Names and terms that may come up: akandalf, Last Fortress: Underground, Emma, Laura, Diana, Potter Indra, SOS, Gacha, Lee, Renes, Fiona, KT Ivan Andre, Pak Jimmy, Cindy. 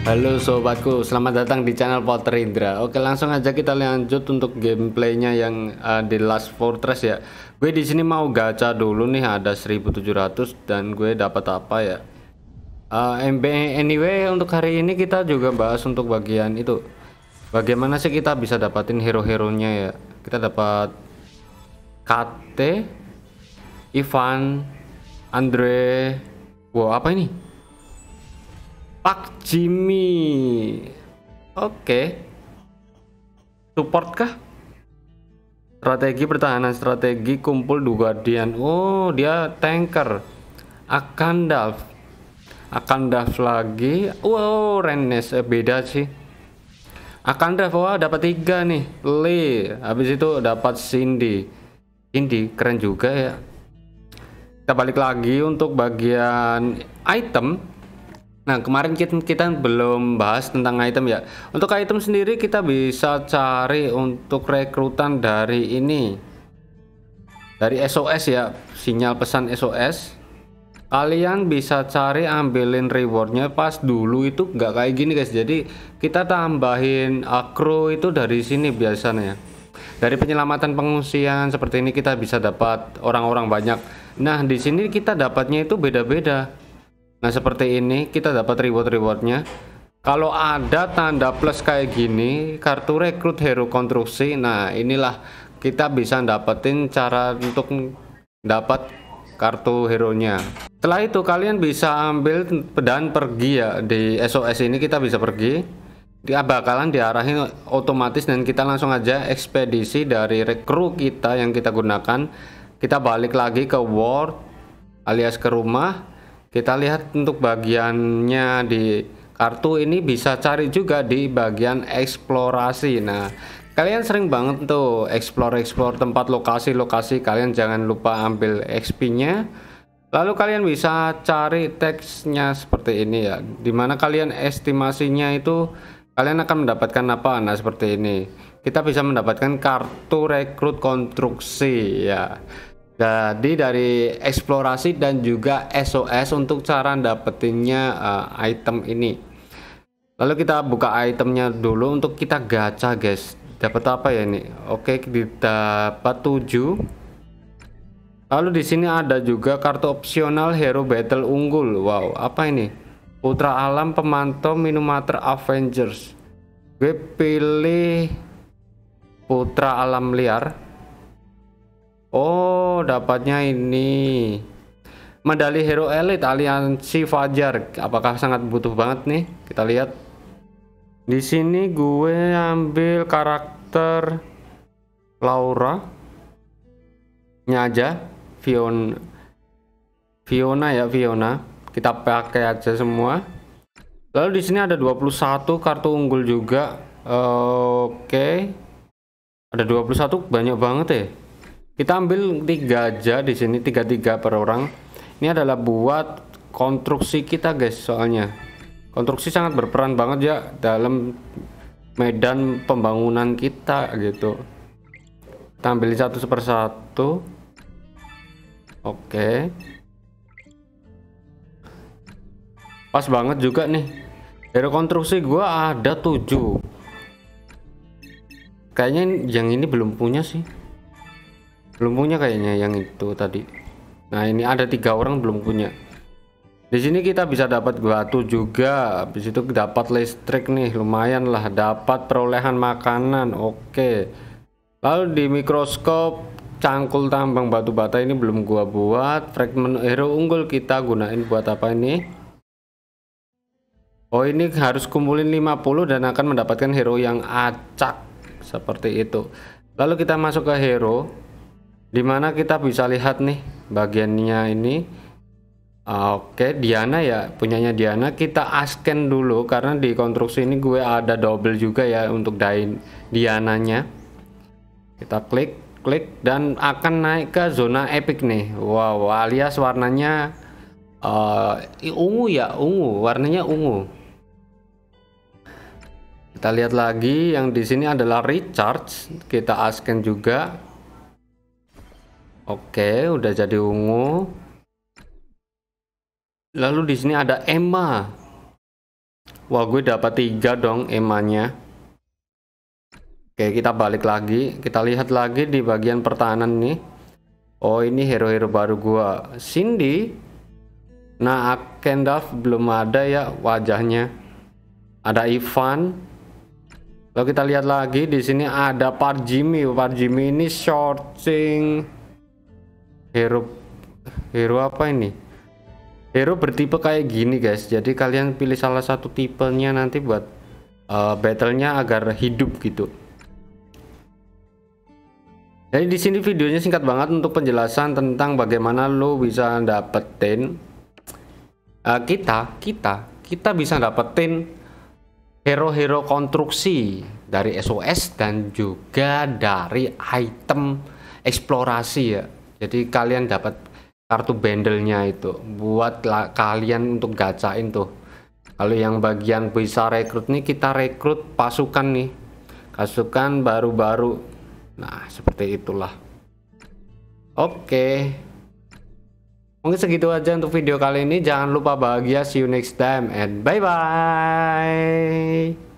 Halo sobatku, selamat datang di channel Potter Indra. Oke, langsung aja kita lanjut untuk gameplaynya yang di Last Fortress ya. Gue di sini mau gacha dulu nih, ada 1700 dan gue dapat apa ya? Anyway, untuk hari ini kita juga bahas untuk bagian itu. Bagaimana sih kita bisa dapatin hero-heronya ya? Kita dapat KT Ivan Andre. Wow, apa ini? Pak Jimmy, oke. Support kah? Strategi pertahanan, strategi kumpul dua guardian. Oh, dia tanker. Akandalf lagi. Wow, Renes, beda sih. Akandalf, wah dapat 3 nih. Lee, habis itu dapat Cindy. Cindy keren juga ya. Kita balik lagi untuk bagian item. Nah, kemarin kita belum bahas tentang item ya. Untuk item sendiri kita bisa cari untuk rekrutan dari ini, dari SOS ya, sinyal pesan SOS. Kalian bisa cari, ambilin rewardnya pas dulu itu nggak kayak gini guys. Jadi kita tambahin akro itu dari sini biasanya. Dari penyelamatan pengungsian seperti ini kita bisa dapat orang-orang banyak. Nah, di sini kita dapatnya itu beda-beda. Nah, seperti ini kita dapat reward-rewardnya. Kalau ada tanda plus kayak gini, kartu rekrut hero konstruksi. Nah, inilah kita bisa dapetin cara untuk dapat kartu hero-nya. Setelah itu kalian bisa ambil dan pergi ya. Di SOS ini kita bisa pergi. Dia bakalan diarahin otomatis dan kita langsung aja ekspedisi dari rekrut kita yang kita gunakan. Kita balik lagi ke world alias ke rumah. Kita lihat untuk bagiannya di kartu ini bisa cari juga di bagian eksplorasi. Nah, kalian sering banget tuh explore tempat lokasi. Kalian jangan lupa ambil XP-nya. Lalu kalian bisa cari teksnya seperti ini ya. Dimana kalian estimasinya itu kalian akan mendapatkan apa? Nah, seperti ini. Kita bisa mendapatkan kartu rekrut konstruksi ya. Jadi dari eksplorasi dan juga SOS untuk cara dapetinnya item ini. Lalu kita buka itemnya dulu untuk kita gacha guys. Dapat apa ya ini? Oke, kita dapat 7. Lalu di sini ada juga kartu opsional hero battle unggul. Wow, apa ini? Putra Alam, Pemantau, Minumater, Avengers. Gue pilih Putra Alam Liar. Oh, dapatnya ini medali hero elite aliansi Fajar. Apakah sangat butuh banget nih? Kita lihat di sini. Gue ambil karakter Laura nya aja, Fiona. Kita pakai aja semua. Lalu di sini ada 21 kartu unggul juga. Oke. Ada 21, banyak banget ya. Kita ambil 3 aja di sini, 3 per orang. Ini adalah buat konstruksi kita guys, soalnya konstruksi sangat berperan banget ya dalam medan pembangunan kita gitu. Kita ambil 1 per 1. Oke. Pas banget juga nih. Hero konstruksi gua ada 7. Kayaknya yang ini belum punya sih. Belum punya kayaknya yang itu tadi. Nah, ini ada 3 orang belum punya. Di sini kita bisa dapat batu juga. Habis itu dapat listrik nih, lumayan lah. Dapat perolehan makanan. Oke. Lalu di mikroskop cangkul tambang batu bata ini belum gua buat. Fragment hero unggul kita gunain buat apa ini? Oh, ini harus kumpulin 50 dan akan mendapatkan hero yang acak seperti itu. Lalu kita masuk ke hero. Dimana kita bisa lihat nih bagiannya ini. Oke, Diana ya, punyanya Diana. Kita asken dulu karena di konstruksi ini gue ada double juga ya untuk Diananya. Kita klik dan akan naik ke zona epic nih. Wow, alias warnanya ungu ya, warnanya ungu. Kita lihat lagi yang di sini adalah recharge. Kita asken juga. Oke, udah jadi ungu. Lalu di sini ada Emma. Wah, gue dapat 3 dong emanya. Oke, kita balik lagi. Kita lihat lagi di bagian pertahanan nih. Oh, ini hero-hero baru gua, Cindy. Nah, Akandalf belum ada ya wajahnya. Ada Ivan. Lalu kita lihat lagi di sini ada Pak Jimmy. Pak Jimmy ini shorting hero apa ini? Hero bertipe kayak gini guys. Jadi kalian pilih salah satu tipenya nanti buat battlenya agar hidup gitu. Jadi di sini videonya singkat banget untuk penjelasan tentang bagaimana lo bisa dapetin kita bisa dapetin hero-hero konstruksi dari SOS dan juga dari item eksplorasi ya. Jadi kalian dapat kartu bandelnya itu buat kalian untuk gacain tuh. Kalau yang bagian bisa rekrut nih, kita rekrut pasukan nih, pasukan baru-baru. Nah, seperti itulah. Oke. Mungkin segitu aja untuk video kali ini. Jangan lupa bahagia. See you next time and bye-bye.